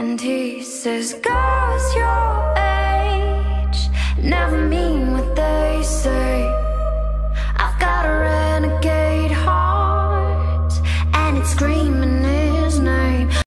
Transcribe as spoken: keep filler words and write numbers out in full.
And he says, girls your age never mean what they say. I've got a renegade heart and it's screaming